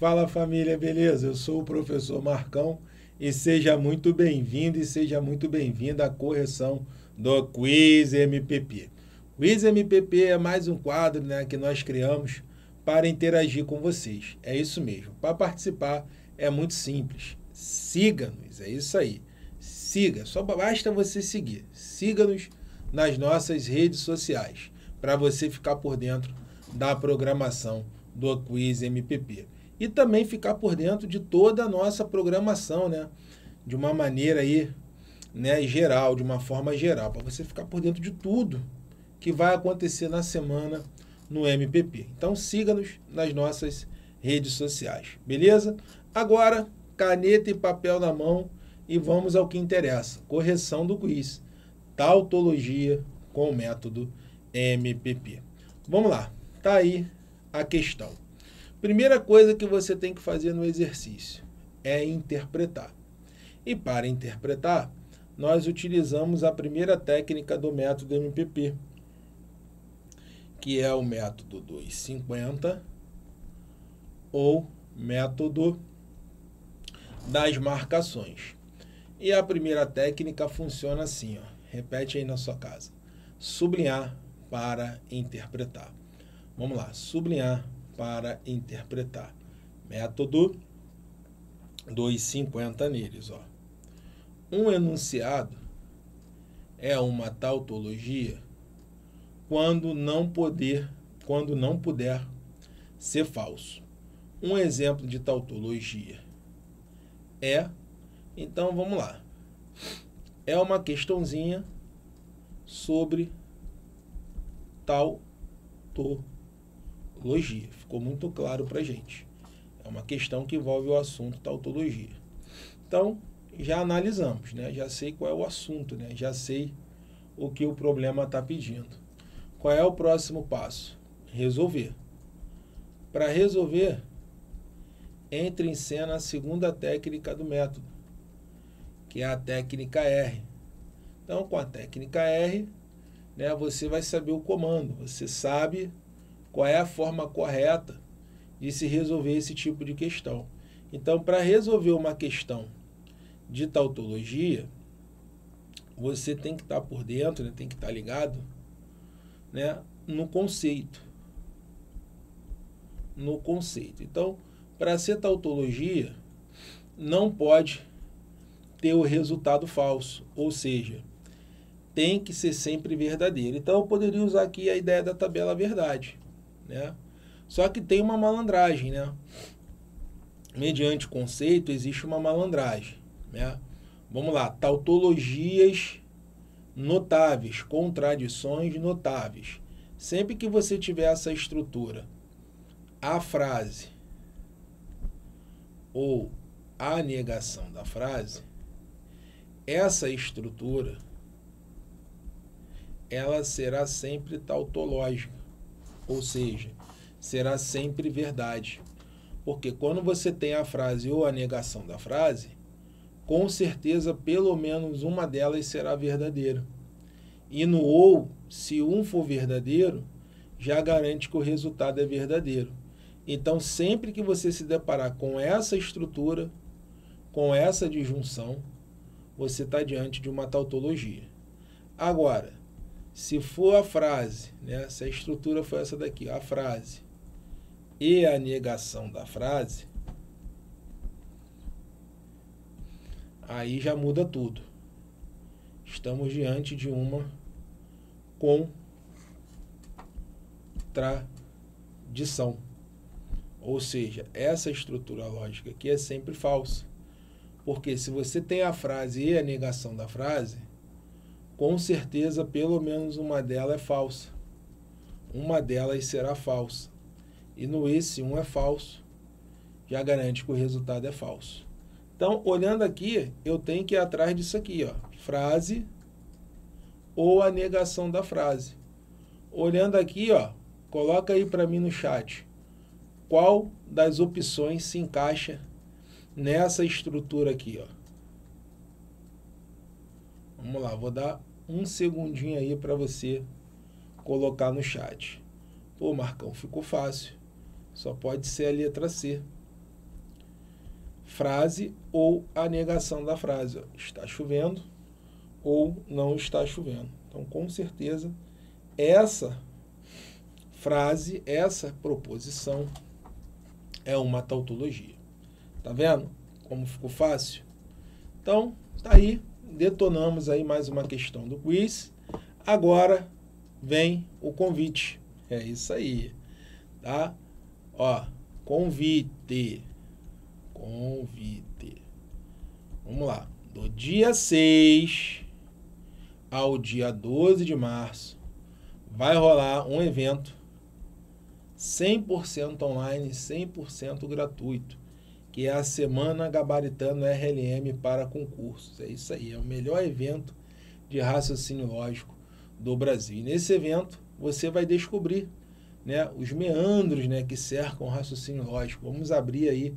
Fala família, beleza? Eu sou o professor Marcão e seja muito bem-vindo e seja muito bem-vinda à correção do Quiz MPP. Quiz MPP é mais um quadro, né, que nós criamos para interagir com vocês. É isso mesmo. Para participar é muito simples. Siga-nos, é isso aí. Siga, só basta você seguir. Siga-nos nas nossas redes sociais para você ficar por dentro da programação do Quiz MPP. E também ficar por dentro de toda a nossa programação, né? De uma maneira aí, né, geral, de uma forma geral, para você ficar por dentro de tudo que vai acontecer na semana no MPP. Então siga-nos nas nossas redes sociais, beleza? Agora, caneta e papel na mão e vamos ao que interessa. Correção do quiz. Tautologia com o método MPP. Vamos lá, tá aí a questão. Primeira coisa que você tem que fazer no exercício é interpretar. E para interpretar, nós utilizamos a primeira técnica do método MPP, que é o método 250 ou método das marcações. E a primeira técnica funciona assim, ó. Repete aí na sua casa. Sublinhar para interpretar. Vamos lá, sublinhar para interpretar. Método 250 neles, ó. Um enunciado é uma tautologia quando não puder ser falso. Um exemplo de tautologia é, então vamos lá. É uma questãozinha sobre tautologia. Ficou muito claro para a gente. É uma questão que envolve o assunto tautologia. Então, já analisamos, né? Já sei qual é o assunto, né? Já sei o que o problema está pedindo. Qual é o próximo passo? Resolver. Para resolver, entra em cena a segunda técnica do método, que é a técnica R. Então, com a técnica R, né, você vai saber o comando, você sabe qual é a forma correta de se resolver esse tipo de questão. Então, para resolver uma questão de tautologia, você tem que estar por dentro, né, tem que estar ligado, né, no conceito. No conceito. Então, para ser tautologia, não pode ter o resultado falso, ou seja, tem que ser sempre verdadeiro. Então, eu poderia usar aqui a ideia da tabela verdade, né? Só que tem uma malandragem, né? Mediante conceito, existe uma malandragem, né? Vamos lá, tautologias notáveis, contradições notáveis. Sempre que você tiver essa estrutura, a frase ou a negação da frase, essa estrutura, ela será sempre tautológica, ou seja, será sempre verdade. Porque quando você tem a frase ou a negação da frase, com certeza pelo menos uma delas será verdadeira. E no ou, se um for verdadeiro, já garante que o resultado é verdadeiro. Então, sempre que você se deparar com essa estrutura, com essa disjunção, você está diante de uma tautologia. Agora, se for a frase, né, se a estrutura for essa daqui, a frase e a negação da frase, aí já muda tudo. Estamos diante de uma contradição. Ou seja, essa estrutura lógica aqui é sempre falsa. Porque se você tem a frase e a negação da frase, com certeza pelo menos uma delas é falsa. Uma delas será falsa. E no esse um é falso, já garante que o resultado é falso. Então, olhando aqui, eu tenho que ir atrás disso aqui, ó. Frase ou a negação da frase. Olhando aqui, ó, coloca aí para mim no chat. Qual das opções se encaixa nessa estrutura aqui, ó? Vamos lá, vou dar um segundinho aí para você colocar no chat. Pô, Marcão, ficou fácil. Só pode ser a letra C. frase ou a negação da frase. Ó, está chovendo ou não está chovendo. Então, com certeza, essa frase, essa proposição é uma tautologia. Tá vendo como ficou fácil? Então, tá aí. Detonamos aí mais uma questão do quiz. Agora vem o convite. É isso aí. Tá? Ó, convite. Convite. Vamos lá. Do dia 6 ao dia 12 de março vai rolar um evento 100% online, 100% gratuito, que é a Semana Gabaritando RLM para concursos. É isso aí, é o melhor evento de raciocínio lógico do Brasil. E nesse evento você vai descobrir, né, os meandros, né, que cercam o raciocínio lógico. Vamos abrir aí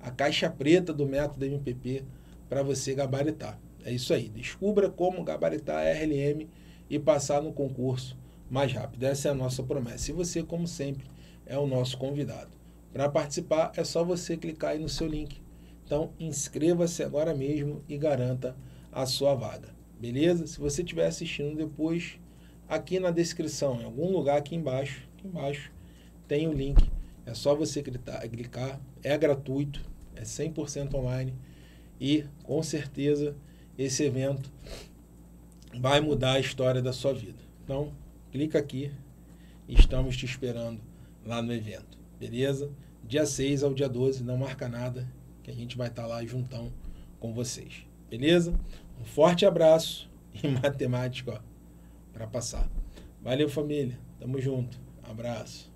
a caixa preta do método MPP para você gabaritar. É isso aí, descubra como gabaritar a RLM e passar no concurso mais rápido. Essa é a nossa promessa. E você, como sempre, é o nosso convidado. Para participar, é só você clicar aí no seu link. Então, inscreva-se agora mesmo e garanta a sua vaga. Beleza? Se você estiver assistindo depois, aqui na descrição, em algum lugar aqui embaixo tem o link. É só você clicar. É gratuito, é 100% online. E, com certeza, esse evento vai mudar a história da sua vida. Então, clica aqui. Estamos te esperando lá no evento. Beleza? Dia 6 ao dia 12, não marca nada, que a gente vai estar lá juntão com vocês. Beleza? Um forte abraço e matemática, ó, pra passar. Valeu, família. Tamo junto. Abraço.